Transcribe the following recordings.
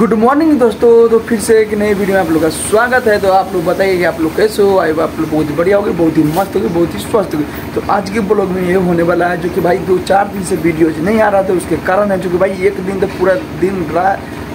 Good morning दोस्तों, तो फिर से एक नई वीडियो में आप लोग का स्वागत है। तो आप लोग बताइए कि आप लोग कैसे हो। आए आप लोग बहुत ही बढ़िया हो गए, बहुत ही मस्त हो गए, बहुत ही स्वस्थ हो गए। तो आज के ब्लॉग में ये होने वाला है जो कि भाई 2-4 दिन से वीडियोज नहीं आ रहा था, उसके कारण है जो कि भाई एक दिन तो पूरा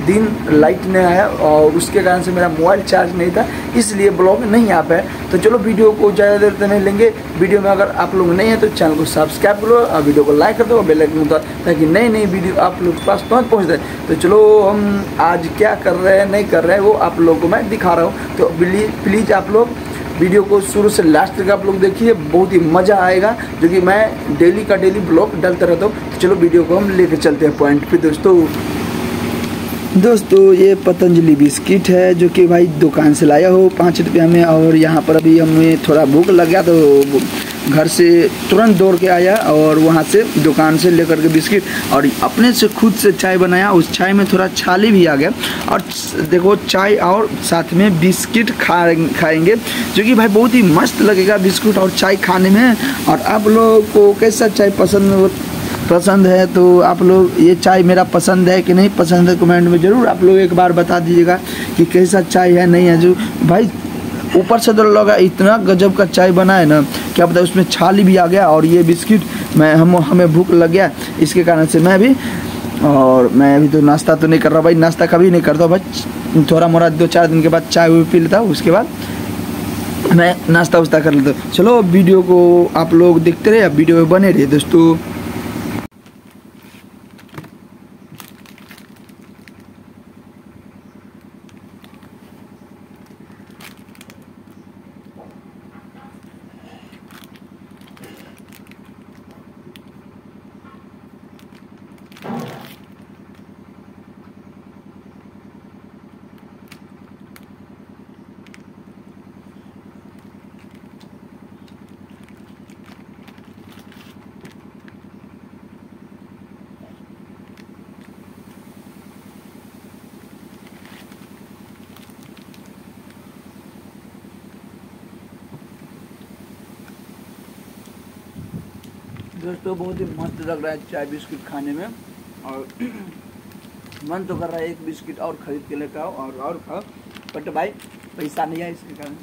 दिन लाइट नहीं आया और उसके कारण से मेरा मोबाइल चार्ज नहीं था, इसलिए ब्लॉग नहीं आ पाया। तो चलो वीडियो को ज़्यादा देर तक नहीं लेंगे। वीडियो में अगर आप लोग नहीं है तो चैनल को सब्सक्राइब करो और वीडियो को लाइक कर दो और बेल आइकन दबा दो ताकि नई नई वीडियो आप लोग के पास पहुँच जाए। तो चलो हम आज क्या कर रहे हैं नहीं कर रहे हैं वो आप लोगों को मैं दिखा रहा हूँ। तो प्लीज़ आप लोग वीडियो को शुरू से लास्ट तक आप लोग देखिए, बहुत ही मज़ा आएगा। जो कि मैं डेली का डेली ब्लॉग डालता रहता हूँ। तो चलो वीडियो को हम लेकर चलते हैं पॉइंट पे। दोस्तों ये पतंजलि बिस्किट है जो कि भाई दुकान से लाया हो 5 रुपया में। और यहाँ पर अभी हमें थोड़ा भूख लग गया तो घर से तुरंत दौड़ के आया और वहाँ से दुकान से लेकर के बिस्किट और अपने से खुद से चाय बनाया। उस चाय में थोड़ा छाली भी आ गया और देखो चाय और साथ में बिस्किट खाएंगे जो कि भाई बहुत ही मस्त लगेगा बिस्कुट और चाय खाने में। और आप लोग को कैसा चाय पसंद है तो आप लोग ये चाय मेरा पसंद है कि नहीं पसंद है कमेंट में ज़रूर आप लोग एक बार बता दीजिएगा कि कैसा चाय है नहीं है। जो भाई ऊपर से तो लगा इतना गजब का चाय बना है ना, क्या पता उसमें छाली भी आ गया। और ये बिस्किट हमें भूख लग गया इसके कारण से मैं अभी तो नाश्ता तो नहीं कर रहा भाई, नाश्ता कभी नहीं करता भाई। थोड़ा मोड़ा 2-4 दिन के बाद चाय पी लेता, उसके बाद मैं नाश्ता उस्ता कर लेता हूँ। चलो वीडियो को आप लोग देखते रहे, वीडियो में बने रहिए दोस्तों। दोस्तों बहुत ही मस्त लग रहा है चाय बिस्किट खाने में और मन तो कर रहा है एक बिस्किट और ख़रीद के लेकर आओ और खाओ, बट भाई पैसा नहीं है इसके कारण।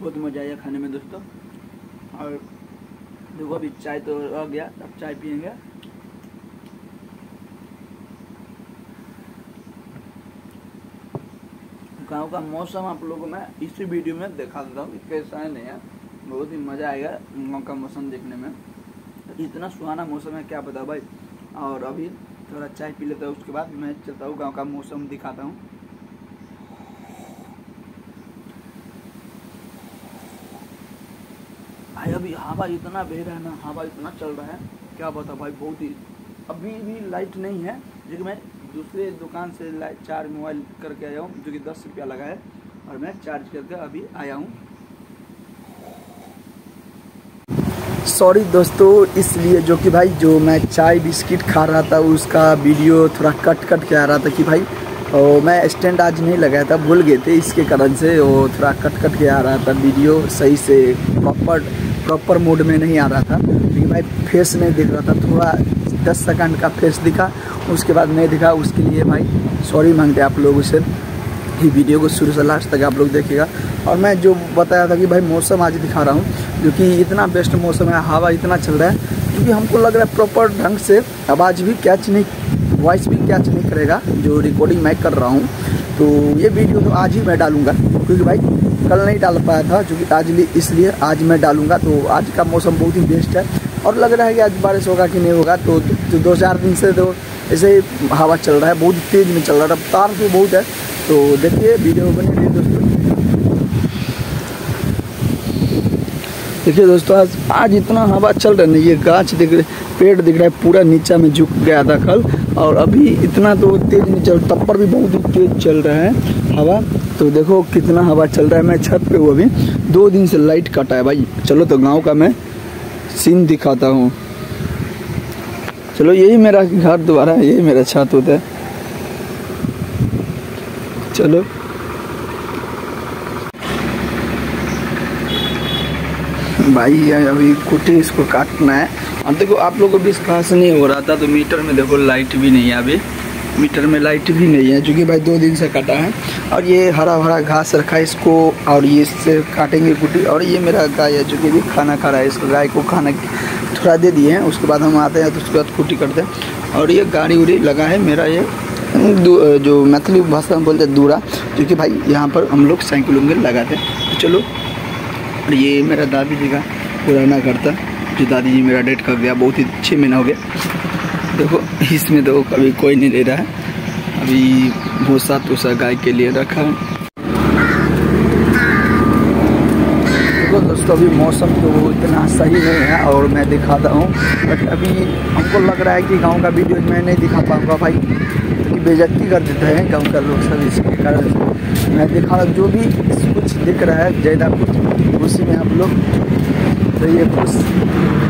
बहुत मज़ा आया खाने में दोस्तों। और देखो अभी चाय तो आ गया, अब चाय पियेंगे। गाँव का मौसम आप लोगों को मैं इसी वीडियो में दिखा देता हूँ कैसा है नहीं है, बहुत ही मज़ा आएगा गाँव का मौसम देखने में। इतना सुहाना मौसम है क्या बताओ भाई। और अभी थोड़ा चाय पी लेता हूँ, उसके बाद मैं चलता हूँ गाँव का मौसम दिखाता हूँ। भाई अभी हवा इतना बह रहा है ना, हवा इतना चल रहा है क्या बता भाई। बहुत ही अभी भी लाइट नहीं है जो कि मैं दूसरे दुकान से लाइट चार्ज मोबाइल करके आया हूँ जो कि 10 रुपया लगा है और मैं चार्ज करके अभी आया हूँ। सॉरी दोस्तों, इसलिए जो कि भाई जो मैं चाय बिस्किट खा रहा था उसका वीडियो थोड़ा कट के आ रहा था कि भाई और मैं स्टैंड आज नहीं लगाया था, भूल गए थे, इसके कारण से वो थोड़ा कट के आ रहा था वीडियो। सही से प्रॉपर मोड में नहीं आ रहा था लेकिन भाई फेस नहीं दिख रहा था, थोड़ा 10 सेकंड का फेस दिखा उसके बाद नहीं दिखा। उसके लिए भाई सॉरी मांगते आप लोगों से। ये वीडियो को शुरू से लास्ट तक आप लोग देखिएगा। और मैं जो बताया था कि भाई मौसम आज दिखा रहा हूँ जो कि इतना बेस्ट मौसम है, हवा इतना चल रहा है क्योंकि हमको लग रहा है प्रॉपर ढंग से आवाज़ भी कैच नहीं, वॉइस भी कैच नहीं करेगा जो रिकॉर्डिंग मैं कर रहा हूँ। तो ये वीडियो तो आज ही मैं डालूँगा क्योंकि भाई कल नहीं डाल पाया था जो कि आज इसलिए आज मैं डालूँगा। तो आज का मौसम बहुत ही बेस्ट है और लग रहा है कि आज बारिश होगा कि नहीं होगा। तो 2-4 दिन से तो ऐसे ही हवा चल रहा है, बहुत तेज़ में चल रहा है, रफ्तार भी बहुत है। तो देखिए वीडियो बने रहिए दोस्तों। देखिए दोस्तों आज इतना हवा चल रहा है ना, ये गाछ दिख रहे, पेड़ दिख रहा है, पूरा नीचा में झुक गया था कल और अभी इतना तो तेज़ नहीं चल, तब पर भी बहुत ही तेज़ चल रहा है हवा। तो देखो कितना हवा चल रहा है, मैं छत पे हूँ अभी। 2 दिन से लाइट कटा है भाई। चलो तो गांव का मैं सीन दिखाता हूँ। चलो यही मेरा घर दोबारा है, यही मेरा छत होता है। चलो भाई अभी कुटी इसको काटना है। अब देखो आप लोगों को विश्वास नहीं हो रहा था तो मीटर में देखो लाइट भी नहीं है, अभी मीटर में लाइट भी नहीं है क्योंकि भाई 2 दिन से काटा है। और ये हरा भरा घास रखा है इसको, और ये इससे काटेंगे कुटी। और ये मेरा गाय है जो कि भी खाना खा रहा है, इसको गाय को खाना थोड़ा दे दिए हैं, उसके बाद हम आते हैं तो उसके बाद कुटी करते हैं। और ये गाड़ी उड़ी लगा है मेरा, ये जो मैथिली भाषा में बोलते हैं दूरा, जो कि भाई यहाँ पर हम लोग साइकिल उंगल लगाते हैं। चलो और ये मेरा दादी जी का पुराना घर था, जो दादी जी मेरा डेट कर गया, बहुत ही 6 महीना हो गया। देखो इसमें देखो कभी कोई नहीं दे रहा है, अभी भूसा तूसा गाय के लिए रखा है। देखो दोस्तों अभी मौसम तो इतना सही नहीं है और मैं दिखाता हूँ, बट अभी हमको लग रहा है कि गाँव का वीडियो मैं नहीं दिखा पाऊँगा भाई, बेइज्जती कर देते हैं गाँव का लोग सब। इसके कारण मैं दिखा रहा हूँ जो भी कुछ दिख रहा है ज़्यादा कुछ, उसी में आप लोग तो ये कुछ